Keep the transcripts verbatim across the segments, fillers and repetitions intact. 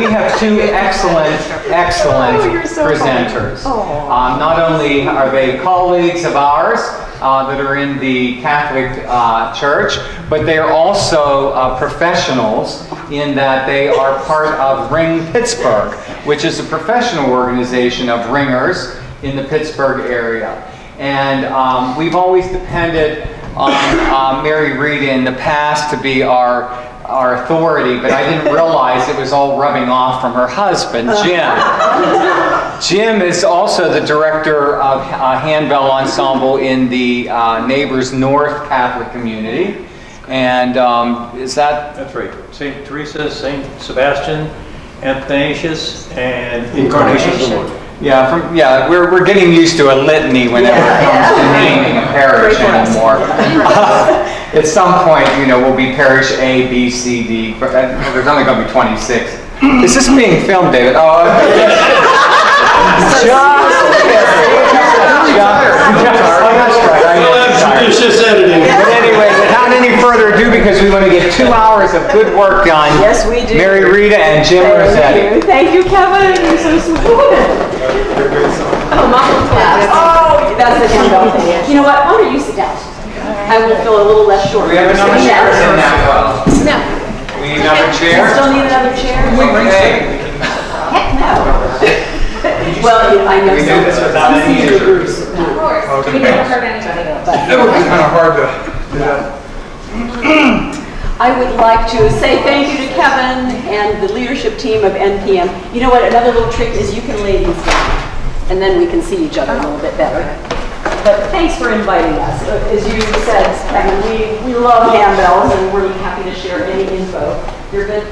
we have two excellent, excellent oh, so presenters. Um, not only are they colleagues of ours uh, that are in the Catholic uh, Church, but they are also uh, professionals in that they are part of Ring Pittsburgh, which is a professional organization of ringers in the Pittsburgh area. And um, we've always depended on uh, Mary Rita in the past to be our our authority, but I didn't realize it was all rubbing off from her husband, Jim. Jim is also the director of uh, Handbell Ensemble in the uh, Neighbors North Catholic community. And um, is that? That's right. Saint Teresa, Saint Sebastian, Athanasius, and Incarnation of the Lord. Yeah, from, yeah, we're, we're getting used to a litany whenever yeah. it comes to naming a parish anymore. Uh, at some point, you know, we'll be parish A, B, C, D. But there's only going to be twenty-six. Is this being filmed, David? Oh, okay. Just, just, just, just editing. But anyway, without any further ado, because we want to get two hours of good work done. Yes, we do. Mary Rita and Jim Rossetti. Thank you, Kevin. You're so supportive. Oh, muffled class. Oh, that's a handbell thing. You know what? Why don't you sit down? I will feel a little less short. We have another chair in that well. No. We need another chair? We still need another chair? We can. Heck no. Well, I know some. We do this without any injuries. Of course. We never hurt anybody. It would be kind of hard to do that. I would like to say thank you to Kevin and the leadership team of N P M. You know what? Another little trick is you can lay these down, and then we can see each other a little bit better. But thanks for inviting us. As you said, Kevin, we, we love handbells, and we're happy to share any info. You're good?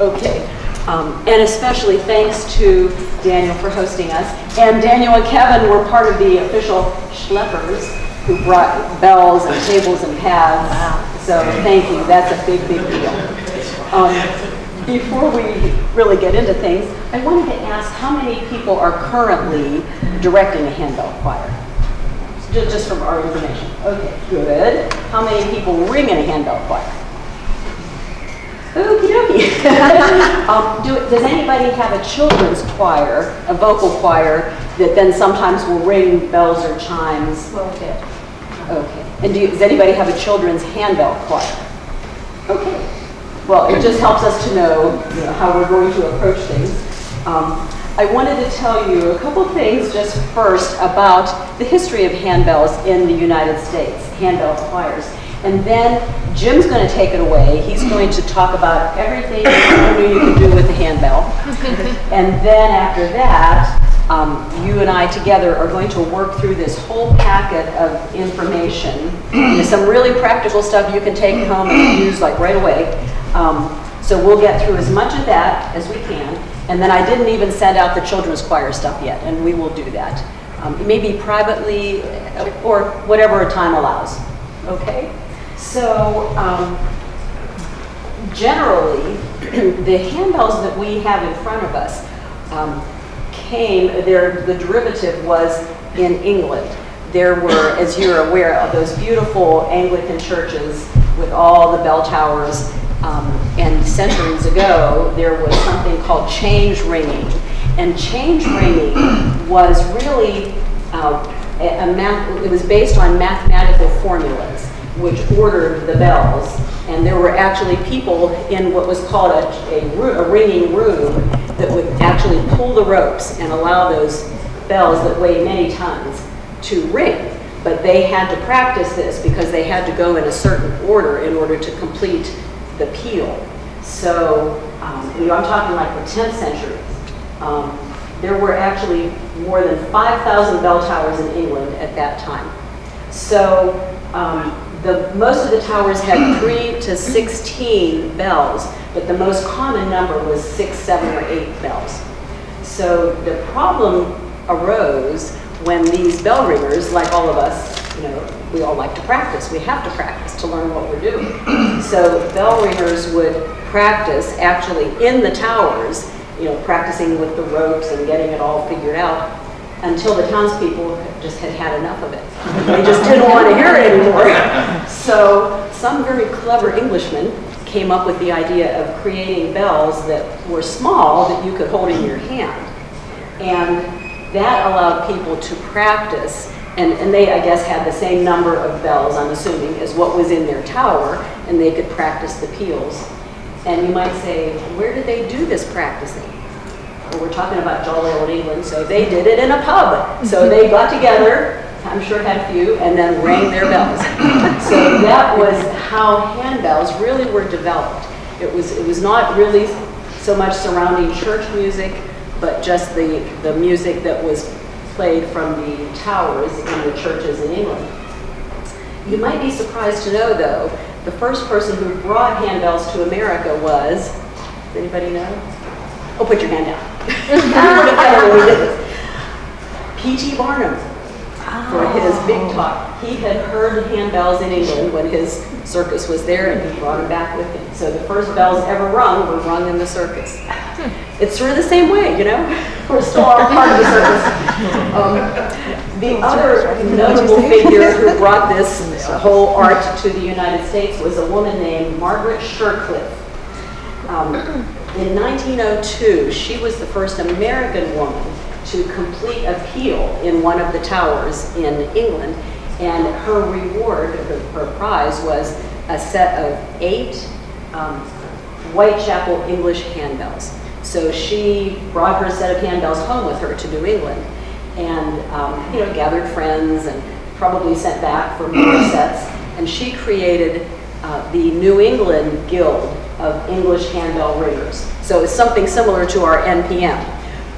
Okay. Um, and especially thanks to Daniel for hosting us. And Daniel and Kevin were part of the official schleppers who brought bells and tables and pads. Wow. So thank you. That's a big, big deal. Um, before we really get into things, I wanted to ask how many people are currently directing a handbell choir? Just from our information. Okay, good. How many people ring in a handbell choir? Okie dokie. um, do, does anybody have a children's choir, a vocal choir, that then sometimes will ring bells or chimes? Well, okay. Okay. And do you, does anybody have a children's handbell choir? Okay. Well, it just helps us to know, you know, how we're going to approach things. Um, I wanted to tell you a couple things just first about the history of handbells in the United States, handbell choirs. And then Jim's going to take it away. He's going to talk about everything you can do with the handbell. And then after that, um, you and I together are going to work through this whole packet of information. There's some really practical stuff you can take home and use like right away. Um, so we'll get through as much of that as we can. And then I didn't even send out the children's choir stuff yet, and we will do that. Um, maybe privately or whatever time allows. Okay? So, um, generally, the handbells that we have in front of us um, came, their, the derivative was in England. There were, as you're aware, of those beautiful Anglican churches with all the bell towers, um, and centuries ago, there was something called change ringing. And change ringing was really, uh, a, a math, it was based on mathematical formulas, which ordered the bells. And there were actually people in what was called a, a, a ringing room that would actually pull the ropes and allow those bells that weigh many tons to ring. But they had to practice this because they had to go in a certain order in order to complete the peal. So um, you know, I'm talking like the tenth century. Um, there were actually more than five thousand bell towers in England at that time. So um, The, most of the towers had three to sixteen bells, but the most common number was six, seven, or eight bells. So the problem arose when these bell ringers, like all of us, you know, we all like to practice. We have to practice to learn what we're doing. So bell ringers would practice actually in the towers, you know, practicing with the ropes and getting it all figured out, until the townspeople just had had enough of it. They just didn't want to hear it anymore. So some very clever Englishmen came up with the idea of creating bells that were small that you could hold in your hand. And that allowed people to practice, and, and they, I guess, had the same number of bells, I'm assuming, as what was in their tower, and they could practice the peals. And you might say, where did they do this practicing? Well, we're talking about jolly old England, so they did it in a pub. So they got together, I'm sure had a few, and then rang their bells. So that was how handbells really were developed. It was, it was not really so much surrounding church music, but just the, the music that was played from the towers in the churches in England. You might be surprised to know, though, the first person who brought handbells to America was, does anybody know? Oh, put your hand down. P T Barnum, for his big talk. He had heard handbells in England when his circus was there, and he brought them back with him. So the first bells ever rung were rung in the circus. It's sort of the same way, you know? We're still all part of the circus. Um, the other notable figure who brought this whole art to the United States was a woman named Margaret Shercliffe. Um, in nineteen oh two, she was the first American woman to complete a peal in one of the towers in England, and her reward, her, her prize, was a set of eight um, Whitechapel English handbells. So she brought her set of handbells home with her to New England, and um, you know, gathered friends and probably sent back for more sets. And she created uh, the New England Guild of English Handbell Ringers. So it's something similar to our N P M.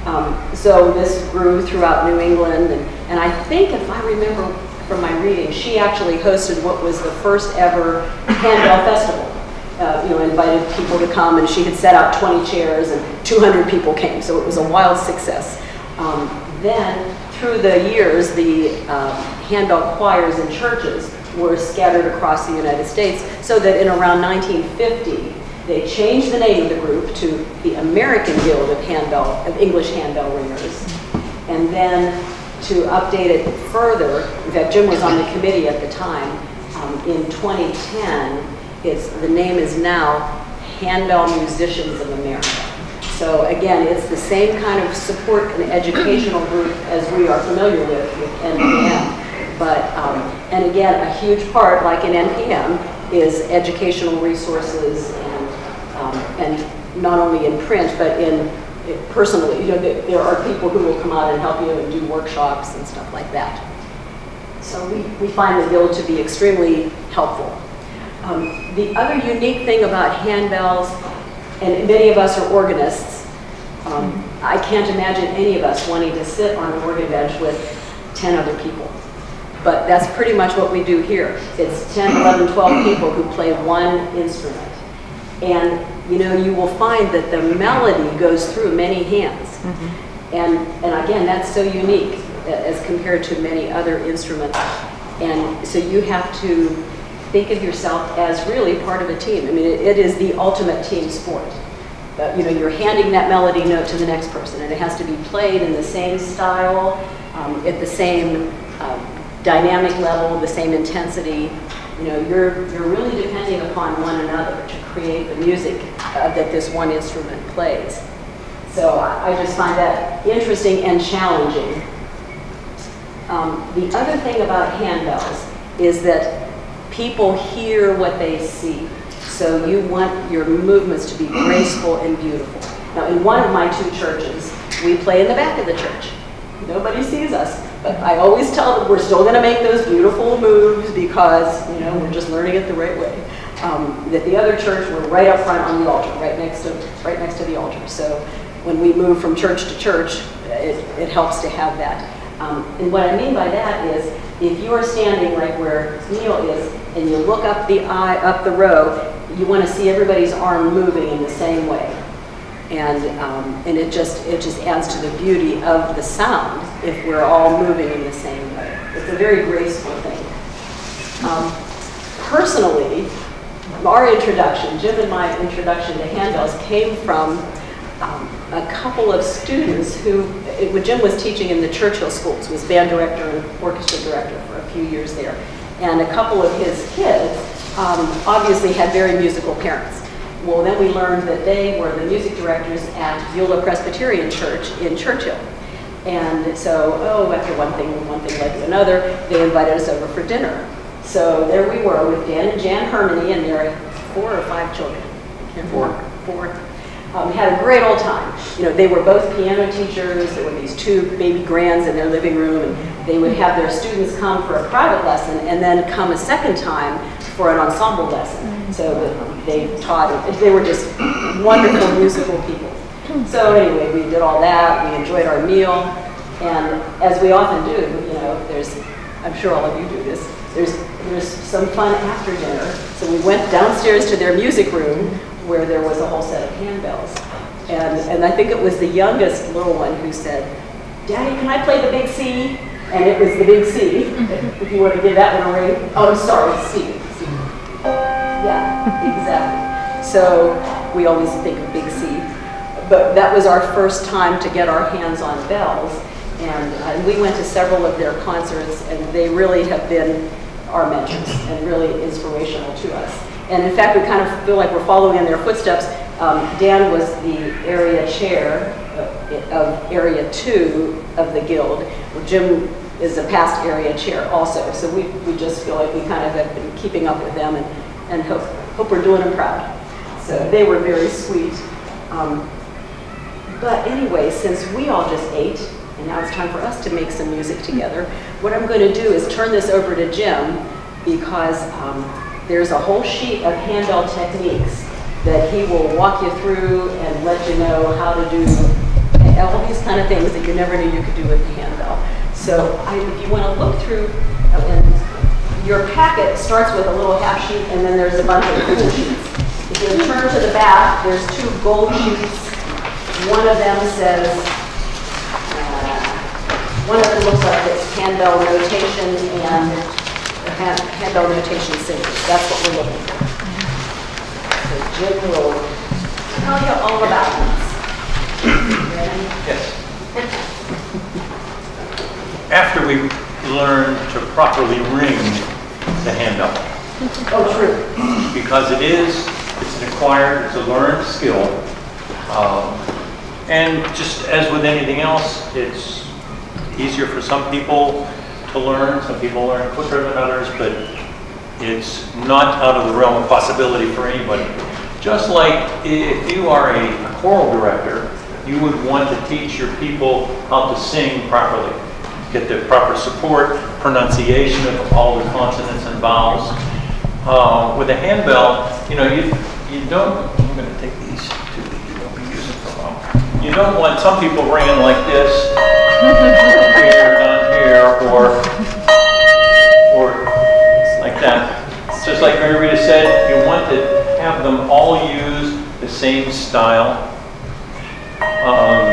Um, so this grew throughout New England, and, and I think, if I remember from my reading, she actually hosted what was the first ever handbell festival. Uh, you know, invited people to come, and she had set out twenty chairs, and two hundred people came, so it was a wild success. Um, then, through the years, the uh, handbell choirs and churches were scattered across the United States, so that in around nineteen fifty, they changed the name of the group to the American Guild of Handbell, of English Handbell Ringers. And then to update it further, in fact, Jim was on the committee at the time, um, in twenty ten, it's, the name is now Handbell Musicians of America. So again, it's the same kind of support and educational group as we are familiar with with N P M. But, um, and again, a huge part, like in N P M, is educational resources, Um, and not only in print, but in it personally, you know, th there are people who will come out and help you and do workshops and stuff like that. So we, we find the guild to be extremely helpful. Um, the other unique thing about handbells, and many of us are organists, um, I can't imagine any of us wanting to sit on an organ bench with ten other people. But that's pretty much what we do here. It's ten, eleven, twelve people who play one instrument. And, you know, you will find that the melody goes through many hands. Mm-hmm. And, and again, that's so unique as compared to many other instruments. And so you have to think of yourself as really part of a team. I mean, it, it is the ultimate team sport. But, you know, you're handing that melody note to the next person, and it has to be played in the same style, um, at the same uh, dynamic level, the same intensity. You know, you're, you're really depending upon one another to create the music uh, that this one instrument plays. So I, I just find that interesting and challenging. Um, the other thing about handbells is that people hear what they see. So you want your movements to be graceful and beautiful. Now, in one of my two churches, we play in the back of the church. Nobody sees us, but I always tell them we're still going to make those beautiful moves because, you know, we're just learning it the right way. Um, that the other church, we're right up front on the altar, right next to, right next to the altar. So when we move from church to church, it, it helps to have that. Um, and what I mean by that is, if you are standing right where Neil is and you look up the eye, up the row, you want to see everybody's arm moving in the same way. And, um, and it, just, it just adds to the beauty of the sound if we're all moving in the same way. It's a very graceful thing. Um, personally, our introduction, Jim and my introduction to handbells came from um, a couple of students who, it, Jim was teaching in the Churchill schools, was band director and orchestra director for a few years there. And a couple of his kids um, obviously had very musical parents. well, then we learned that they were the music directors at Yola Presbyterian Church in Churchill. And so, oh, after one thing, one thing led to another, they invited us over for dinner. So there we were with Dan and Jan Hermony and their four or five children. I can't remember. Four. Four. Um, we had a great old time. You know, they were both piano teachers. There were these two baby grands in their living room, and they would have their students come for a private lesson and then come a second time for an ensemble lesson. So they taught, they were just wonderful musical people. So anyway, we did all that, we enjoyed our meal, and as we often do, you know, there's, I'm sure all of you do this, there's, there's some fun after dinner. So we went downstairs to their music room, where there was a whole set of handbells. And, and I think it was the youngest little one who said, "Daddy, can I play the big C?" And it was the big C, if you want to give that one a ring. Oh, I'm sorry, C. C. Yeah, exactly. So we always think of big C. But that was our first time to get our hands on bells. And uh, we went to several of their concerts, and they really have been our mentors and really inspirational to us. And in fact, we kind of feel like we're following in their footsteps. Um, Dan was the area chair of, of Area two of the Guild. Well, Jim is a past area chair also. So we, we just feel like we kind of have been keeping up with them and, and hope, hope we're doing them proud. So they were very sweet. Um, but anyway, since we all just ate, and now it's time for us to make some music together, what I'm going to do is turn this over to Jim, because um, there's a whole sheet of handbell techniques that he will walk you through and let you know how to do all these kind of things that you never knew you could do with the handbell. So I, if you want to look through, and your packet starts with a little half sheet, and then there's a bunch of cool sheets. If you turn to the back, there's two gold sheets. One of them says, uh, one of them looks like it's handbell notation and handbell notation symbols. That's what we're looking for. So Jim will tell you all about these. Yes. After we learn to properly ring the handbell. Oh, true. Because it is, it's an acquired, it's a learned skill. Um, and just as with anything else, it's easier for some people to learn. Some people learn quicker than others, but it's not out of the realm of possibility for anybody. Just like if you are a, a choral director, you would want to teach your people how to sing properly, get the proper support, pronunciation of all the consonants and vowels. Uh, with a handbell, you know, you, you don't, I'm going to take these two that you won't be using for long. You don't want some people ringing like this. Or, or like that. Just like Mary Rita said, you want to have them all use the same style. Um,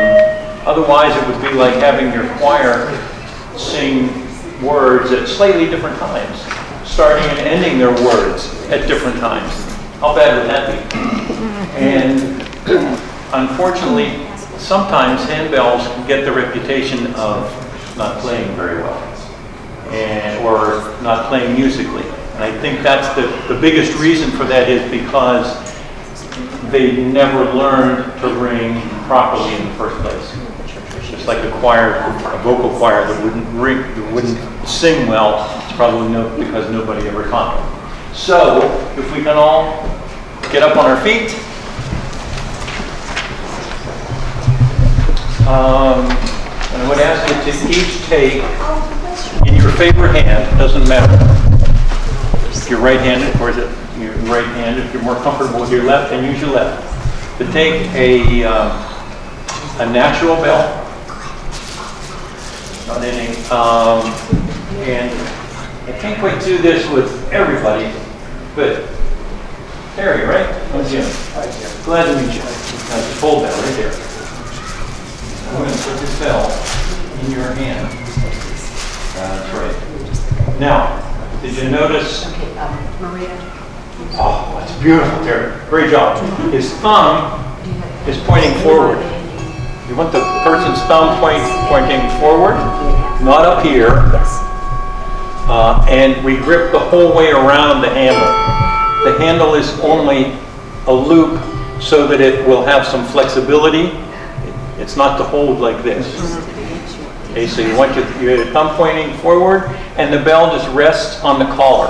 otherwise, it would be like having your choir sing words at slightly different times, starting and ending their words at different times. How bad would that be? And unfortunately, sometimes handbells can get the reputation of not playing very well, and, or not playing musically. And I think that's the, the biggest reason for that is because they never learned to ring properly in the first place. Just like a choir, a vocal choir that wouldn't ring, that wouldn't sing well, it's probably no, because nobody ever taught them. So, if we can all get up on our feet. Um, I would ask you to each take in your favorite hand, doesn't matter. If you're right-handed, or is it your right hand, if you're more comfortable with your left, then use your left. To take a, uh, a natural bell, not any, um, and I can't quite do this with everybody, but Harry, right? Oh, Jim. Glad to meet you. That's a full bell right there. I'm going to put this bell in your hand. That's right. Now, did you notice? Okay, um, Maria. Oh, that's beautiful, Terry. Great job. His thumb is pointing forward. You want the person's thumb point, pointing forward, not up here. Uh, and we grip the whole way around the handle. The handle is only a loop so that it will have some flexibility. It's not to hold like this. Okay, so you want your, your thumb pointing forward, and the bell just rests on the collar.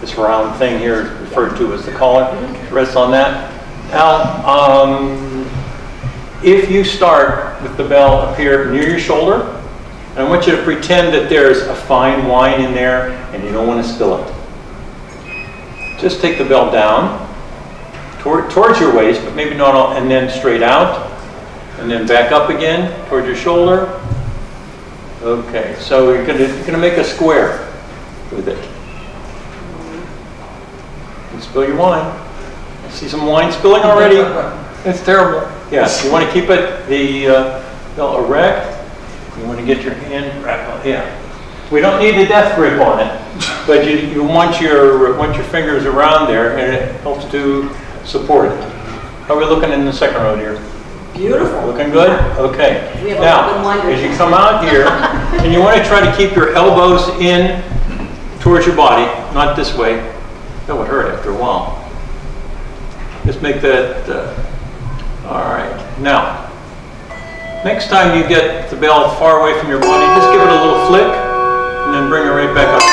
This round thing here is referred to as the collar. It rests on that. Now, um, if you start with the bell up here near your shoulder, and I want you to pretend that there's a fine wine in there and you don't want to spill it. Just take the bell down toward, towards your waist, but maybe not all, and then straight out, and then back up again towards your shoulder. Okay, so you're gonna, you're gonna make a square with it. And spill your wine. I see some wine spilling already. It's terrible. Yes, yeah, you want to keep it the uh, bell erect. You want to get your hand right on, yeah. We don't need a death grip on it, but you, you want your want your fingers around there, and it helps to support it. How are we looking in the second row here? Beautiful. Looking good? Okay. We have now, as you come out here, and you want to try to keep your elbows in towards your body, not this way. That would hurt after a while. Just make that, uh, all right. Now, next time you get the bell far away from your body, just give it a little flick, and then bring it right back up.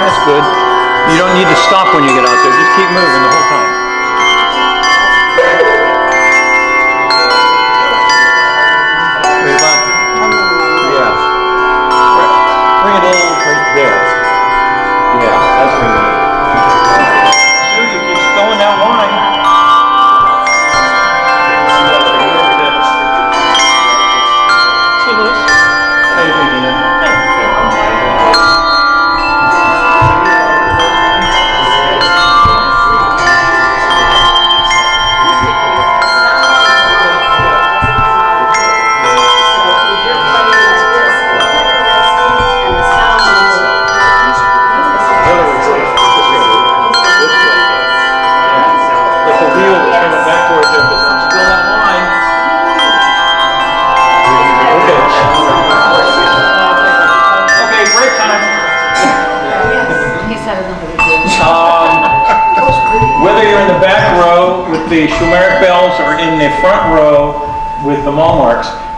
That's good. You don't need to stop when you get out there. Just keep moving the whole time.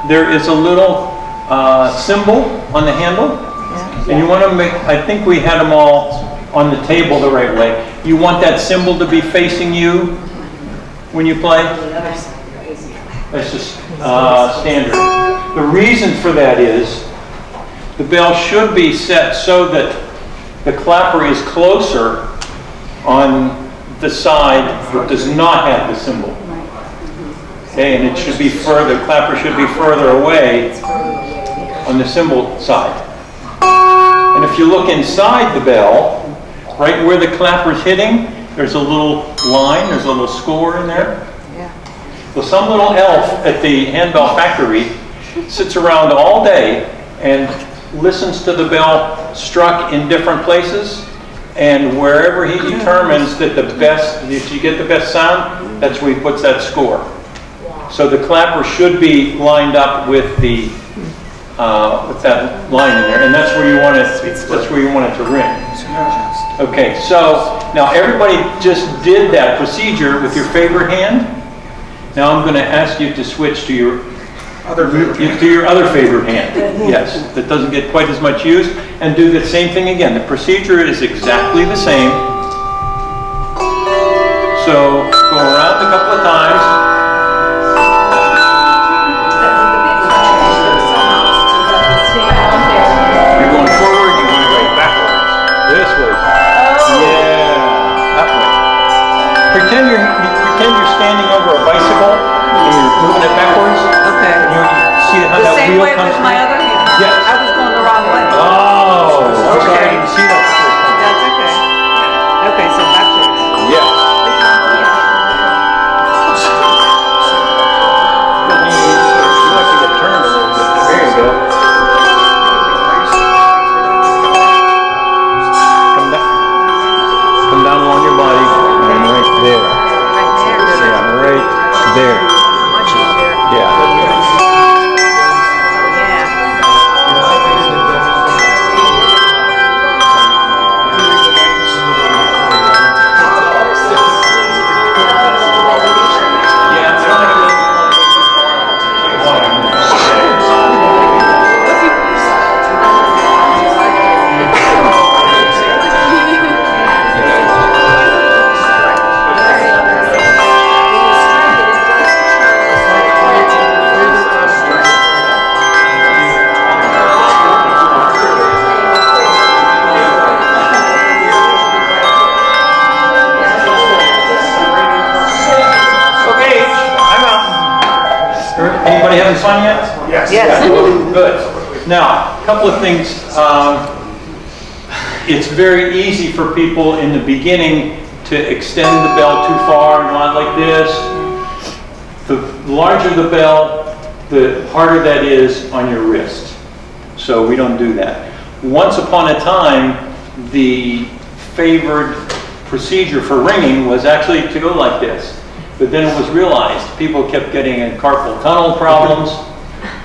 There is a little uh, symbol on the handle, yeah. And you want to make, I think we had them all on the table the right way. You want that symbol to be facing you when you play? That's just uh, standard. The reason for that is the bell should be set so that the clapper is closer on the side that does not have the symbol. Okay, and it should be further, clapper should be further away on the cymbal side. And if you look inside the bell, right where the clapper's hitting, there's a little line, there's a little score in there. Well, some little elf at the handbell factory sits around all day and listens to the bell struck in different places, and wherever he determines that the best, if you get the best sound, that's where he puts that score. So the clapper should be lined up with the uh, with that line in there, and that's where you want it. That's where you want it to ring. Okay. So now everybody just did that procedure with your favorite hand. Now I'm going to ask you to switch to your other to your other favorite hand. Yes, that doesn't get quite as much use, and do the same thing again. The procedure is exactly the same. So go around a couple of times. Pretend you're, pretend you're standing over a bicycle and you're moving it backwards. Okay. And you see how that wheel comes through? The same way with my other hand. Yes. I was going the wrong way. Oh, I'm okay. Sorry. You see that first time. That's okay. Okay, so backwards. Yes. Yeah. You like to get turned a little bit. There you go. Everybody's fun yet? Yes. Yes. Yeah. Good. Now, a couple of things. Um, it's very easy for people in the beginning to extend the bell too far and run like this. The larger the bell, the harder that is on your wrist. So we don't do that. Once upon a time, the favored procedure for ringing was actually to go like this. But then it was realized people kept getting in carpal tunnel problems.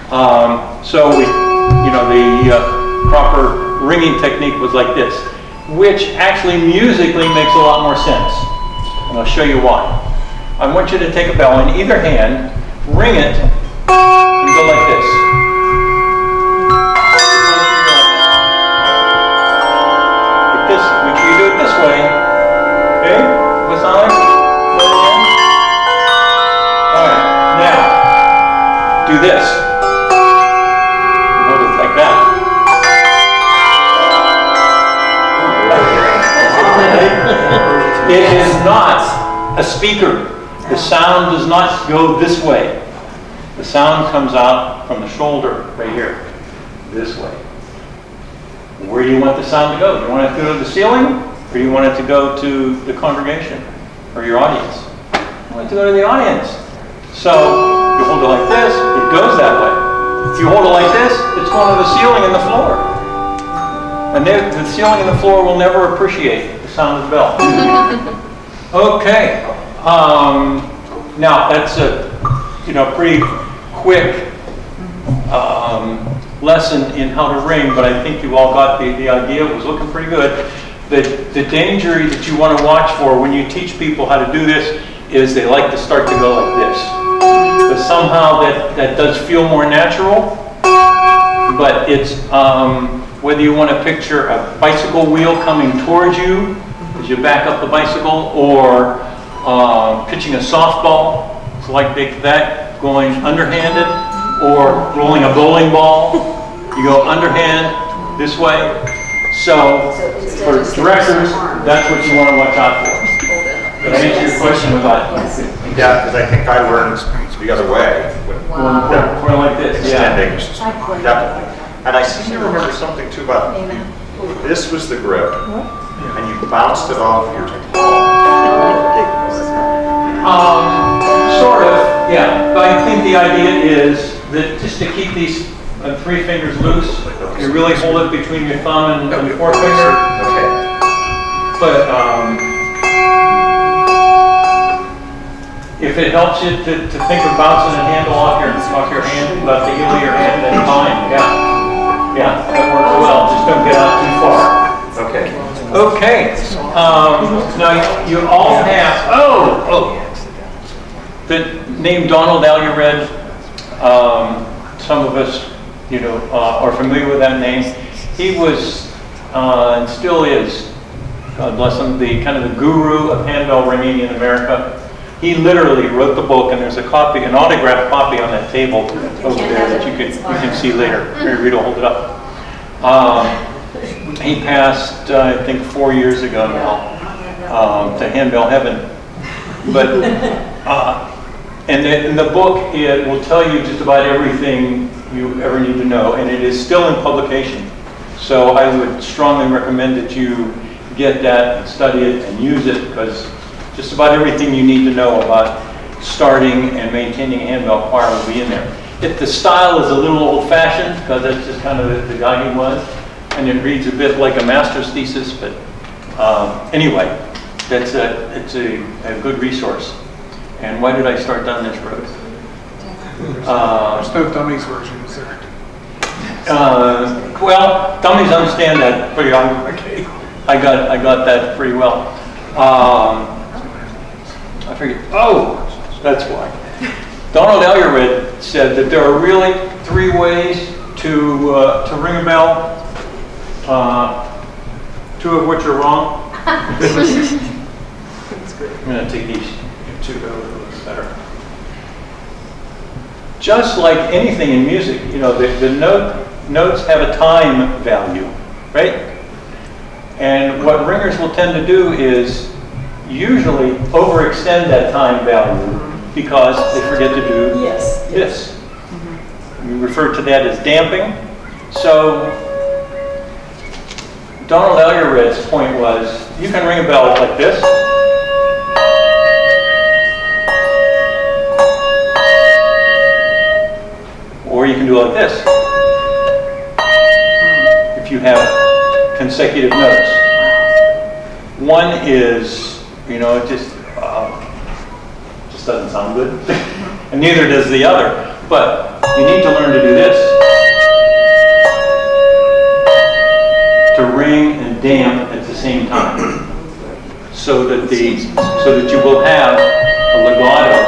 Um, so we, you know, the uh, proper ringing technique was like this, which actually musically makes a lot more sense. And I'll show you why. I want you to take a bell in either hand, ring it, and go like this. This. Hold it like that. It is not a speaker. The sound does not go this way. The sound comes out from the shoulder right here, this way. Where do you want the sound to go? Do you want it to go to the ceiling, or do you want it to go to the congregation or your audience? You want it to go to the audience. So you hold it like this, it goes that way. If you hold it like this, it's going to the ceiling and the floor. And they, the ceiling and the floor will never appreciate the sound of the bell. Okay. Um, now, that's a you know pretty quick um, lesson in how to ring, but I think you all got the, the idea. It was looking pretty good. The, the danger that you want to watch for when you teach people how to do this is they like to start to go like this. But somehow that, that does feel more natural, but it's um, whether you want to picture a bicycle wheel coming towards you as you back up the bicycle, or uh, pitching a softball, it's like that, going underhanded, or rolling a bowling ball, you go underhand this way. So for directors, that's what you want to watch out for. Did I answer your question about it? Yeah, because I think I learned the other way. Wow. Yeah, point like this. Extending. Yeah. Definitely. And I seem to remember something too about this was the grip, and you bounced it off your Um, Sort of, yeah. But I think the idea is that just to keep these uh, three fingers loose, you really hold it between your thumb and, and the forefinger. Okay. But, um, if it helps you to, to think of bouncing a handle off your, off your hand, about the heel of your hand, then fine, yeah. Yeah, that works well. Just don't get out too far. Okay. Okay. Um, now, you all have, oh, oh. The name Donald Al-Yared, um, some of us, you know, uh, are familiar with that name. He was, uh, and still is, God bless him, the kind of the guru of handbell ringing in America. He literally wrote the book, and there's a copy, an autographed copy on that table over there that you can you can see later. Mary Rita will hold it up. Um, he passed, uh, I think, four years ago now, um, to Handbell Heaven. But uh, and the, in the book, it will tell you just about everything you ever need to know, and it is still in publication. So I would strongly recommend that you get that, and study it, and use it, because just about everything you need to know about starting and maintaining a handbell choir will be in there. If the style is a little old-fashioned, because that's just kind of the, the guy he was, and it reads a bit like a master's thesis, but um, anyway, that's a, it's a, a good resource. And why did I start down this road? Uh, There's no dummies version, sir. Uh, well, dummies understand that pretty well. Okay. I got, I got that pretty well. Um, I figured, oh, that's why. Donald Al-Yared said that there are really three ways to uh, to ring a bell, uh, two of which are wrong. That's good. I'm going to take these two those better. Just like anything in music, you know, the, the note, notes have a time value, right? And what ringers will tend to do is usually overextend that time value because they forget to do yes. this. Mm-hmm. You refer to that as damping. So Donald Elliot's point was, you can ring a bell like this. Or you can do it like this, if you have consecutive notes. One is, you know, it just, uh, just doesn't sound good. And neither does the other. But you need to learn to do this. To ring and damp at the same time. So that the so that you will have a legato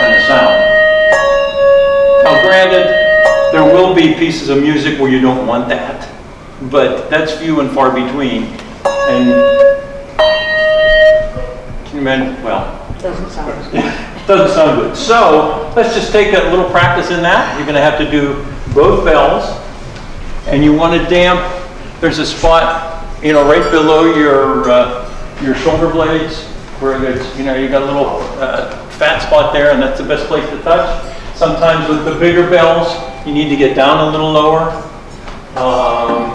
kind of sound. Now granted, there will be pieces of music where you don't want that, but that's few and far between. And can you imagine? Well, doesn't sound good. Doesn't sound good. So let's just take a little practice in that. You're going to have to do both bells, and you want to damp. There's a spot, you know, right below your uh, your shoulder blades where it's, you know, you got a little uh, fat spot there, and that's the best place to touch. Sometimes with the bigger bells, you need to get down a little lower. Um,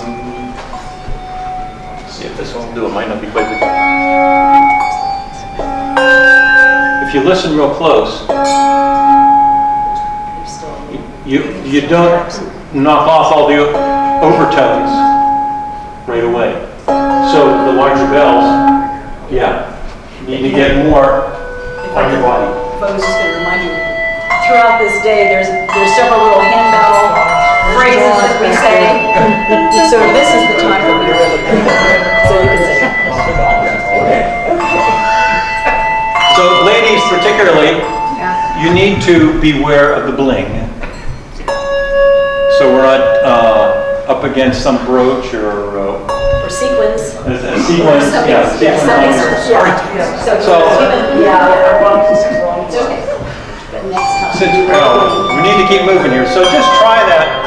let's see if this one will do. It might not be quite good. If you listen real close, you, you don't knock off all the overtones right away. So the larger bells, yeah, you need to get more on your body. But I was just going to remind you, throughout this day, there's there's several little handbell phrases that we say. So this is the time that we really so you can say. So ladies, particularly, yeah. You need to beware of the bling. So we're not uh, up against some brooch or. Uh, Or sequins. A sequins, or yeah, sequins. Yeah, sequins. Sorry. Yeah. So, so uh, yeah. Since, oh, we need to keep moving here, so just try that.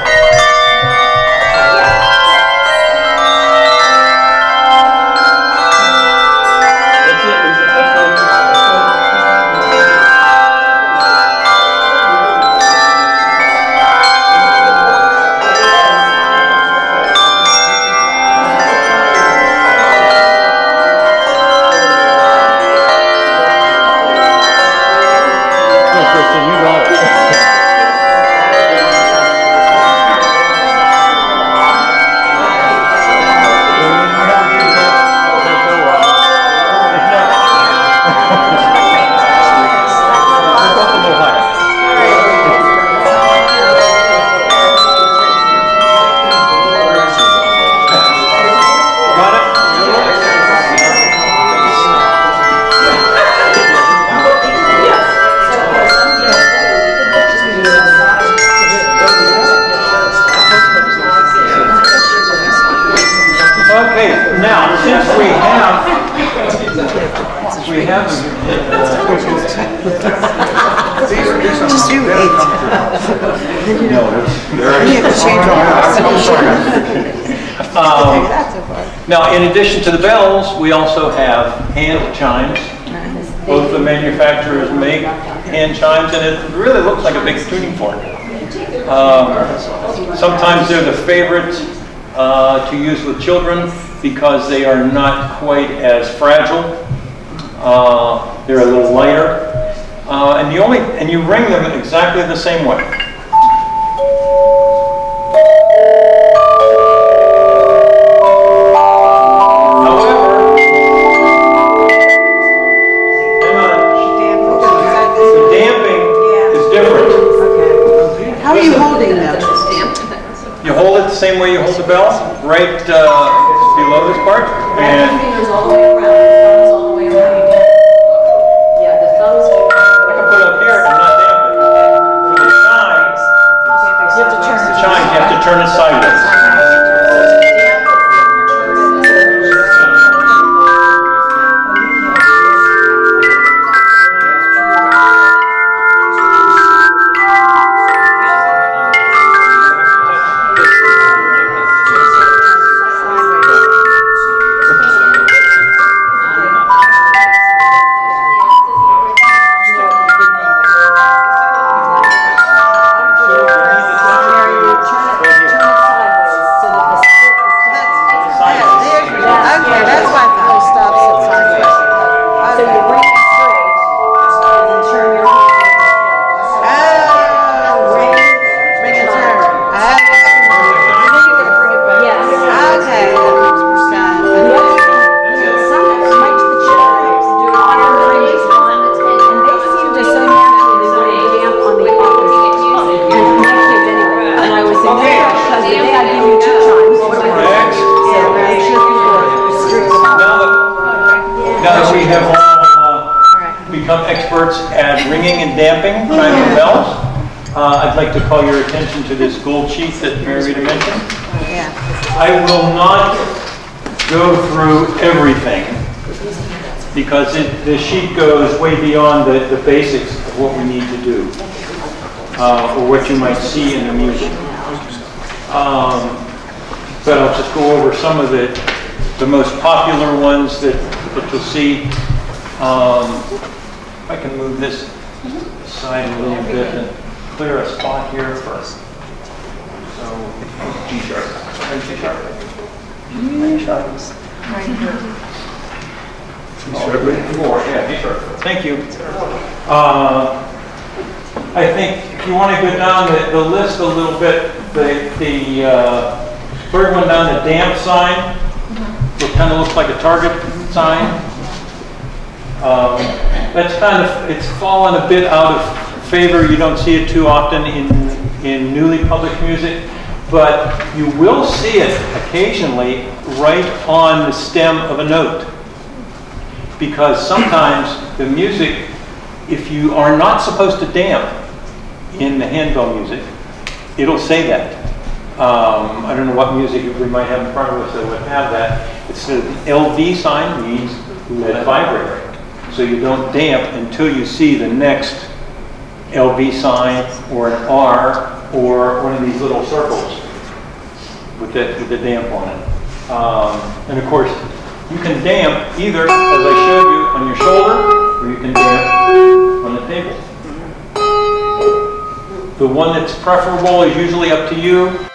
Now, in addition to the bells, we also have hand chimes. Both the manufacturers make hand chimes, and it really looks like a big tuning fork. Um, sometimes they're the favorite uh, to use with children because they are not quite as fragile. Uh, they're a little lighter, uh, and you only and you ring them exactly the same way. Same way you hold the bell, right uh, below this part, and my fingers all the way around, thumbs all the way around. Yeah, the thumbs. I can put it up here and not damp it. For the chimes, you have to turn the chime. You have to turn it sideways. experts at ringing and damping chiming bells. Uh, I'd like to call your attention to this gold sheet that Mary Rita mentioned. I will not go through everything because it, the sheet goes way beyond the, the basics of what we need to do uh, or what you might see in the music. Um, but I'll just go over some of the, the most popular ones that, that you'll see. Um, if I can move this aside a little bit and clear a spot here first. So, G sharp. G sharp. Thank you. Uh, I think if you want to go down the, the list a little bit, the, the uh, third one down, the damp sign, it kind of looks like a target sign. Um, that's kind of, it's fallen a bit out of favor. You don't see it too often in, in newly published music. But you will see it occasionally right on the stem of a note. Because sometimes the music, if you are not supposed to damp in the handbell music, it'll say that. Um, I don't know what music we might have in front of us that would have that. It's an L V sign, means lead vibrator. So you don't damp until you see the next L V sign or an R or one of these little circles with the, with the damp on it. Um, and of course, you can damp either, as I showed you, on your shoulder, or you can damp on the table. The one that's preferable is usually up to you.